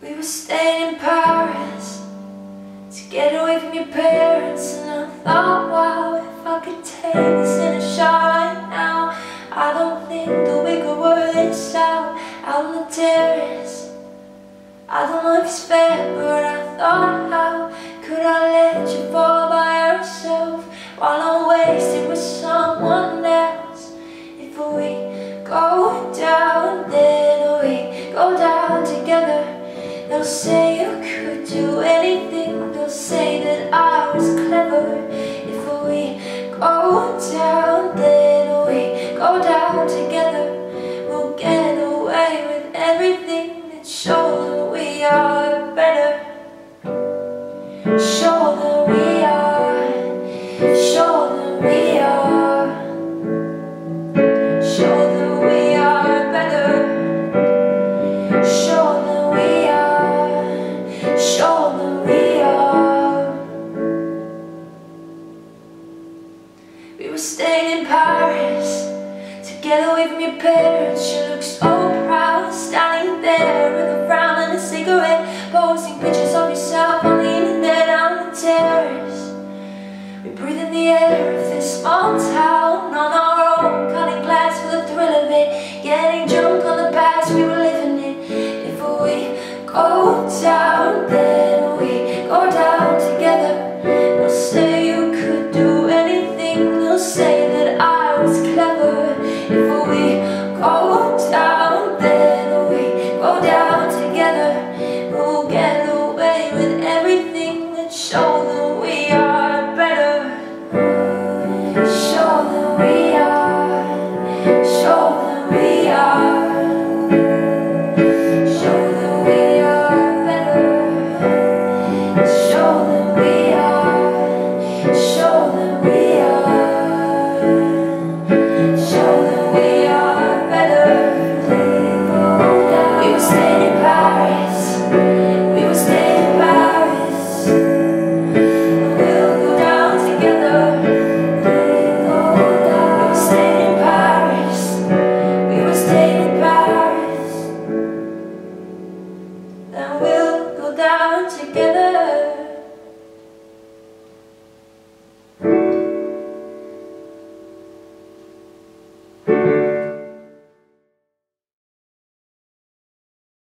We were staying in Paris to get away from your parents, and I thought, wow, if I could take this in a shot right now, I don't think that we could work this out on the terrace. I don't know if it's fair, but I thought, how could I let you fall by yourself while I'm wasted with someone else? If we go down, then we go down together. They'll say you could do anything, they'll say that I was clever. If we go down, then we go down together. We'll get away with everything and show that we are better. Show that we are, show that we are, show that we are better. Show that we are. Show them we are. We were staying in Paris to get away from your parents. You look so proud, standing there with a frown and a cigarette, posting pictures of yourself on the internet on the terrace. We breathe in the air of this small town on our own, cutting glass for the thrill of it, getting drunk on the past we were living in. If we go down, then we go down together. They'll say you could do anything, they'll say that I was clever. If we go down, then we go down together. We'll get away with everything and show that we are better. Show that we are, show that we are. Show them we